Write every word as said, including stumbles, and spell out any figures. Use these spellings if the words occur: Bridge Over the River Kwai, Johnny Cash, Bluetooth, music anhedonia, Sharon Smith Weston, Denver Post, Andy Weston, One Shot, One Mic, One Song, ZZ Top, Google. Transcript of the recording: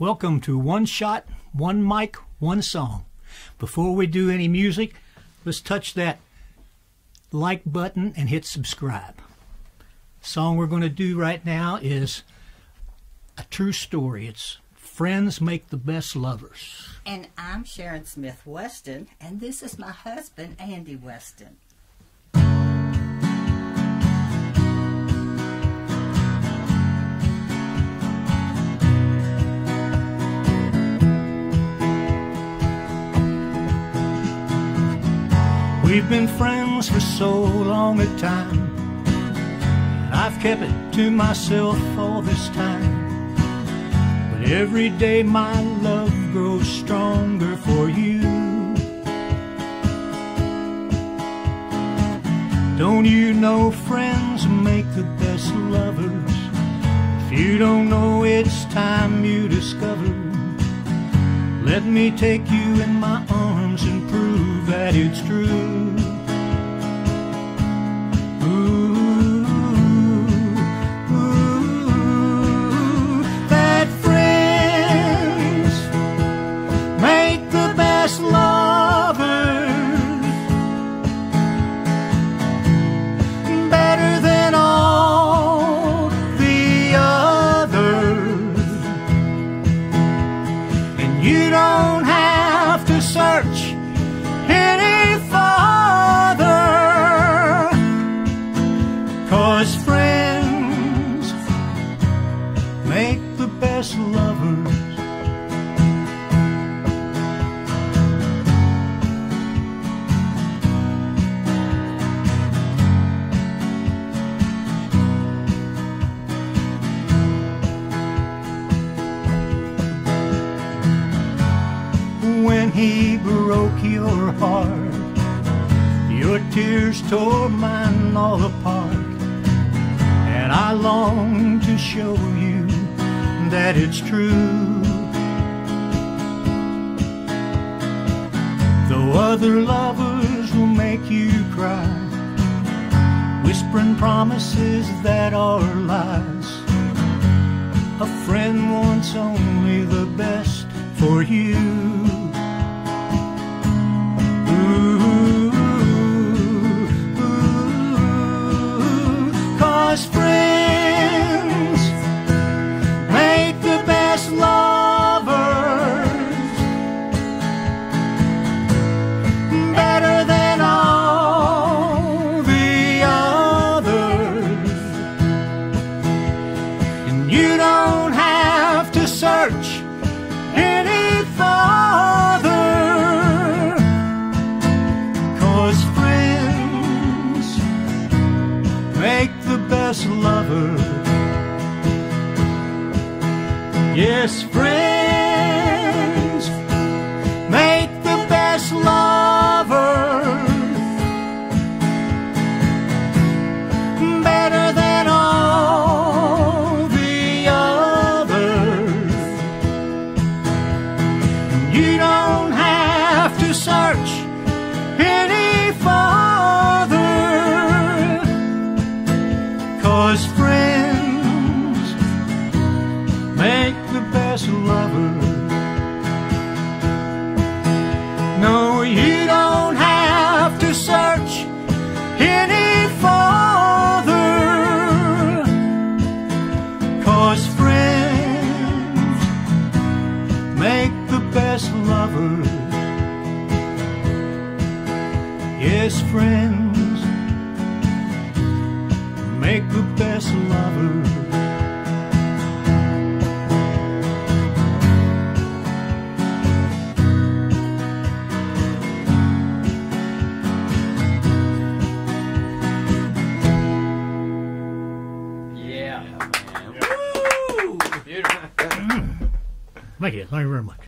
Welcome to One Shot, One Mic, One Song. Before we do any music, let's touch that like button and hit subscribe. The song we're going to do right now is a true story. It's Friends Make the Best Lovers. And I'm Sharon Smith Weston, and this is my husband, Andy Weston. We've been friends for so long a time, I've kept it to myself all this time. But every day my love grows stronger for you. Don't you know friends make the best lovers? If you don't know, it's time you discover. Let me take you in my arms and prove that it's true. You don't have to search any farther, 'cause friends make the best lovers. When he broke your heart, your tears tore mine all apart, and I long to show you that it's true. Though other lovers will make you cry, whispering promises that are lies, a friend wants only the best for you. Search any farther, 'cause friends make the best lovers. Yes, friends make the best lovers. Search any farther, 'cause friends make the best lovers. No, you don't have to search any farther, 'cause friends make the best lovers. Yes, friends make the best lovers. Yeah. Yeah. Woo! Beautiful. Thank you. Thank you very much.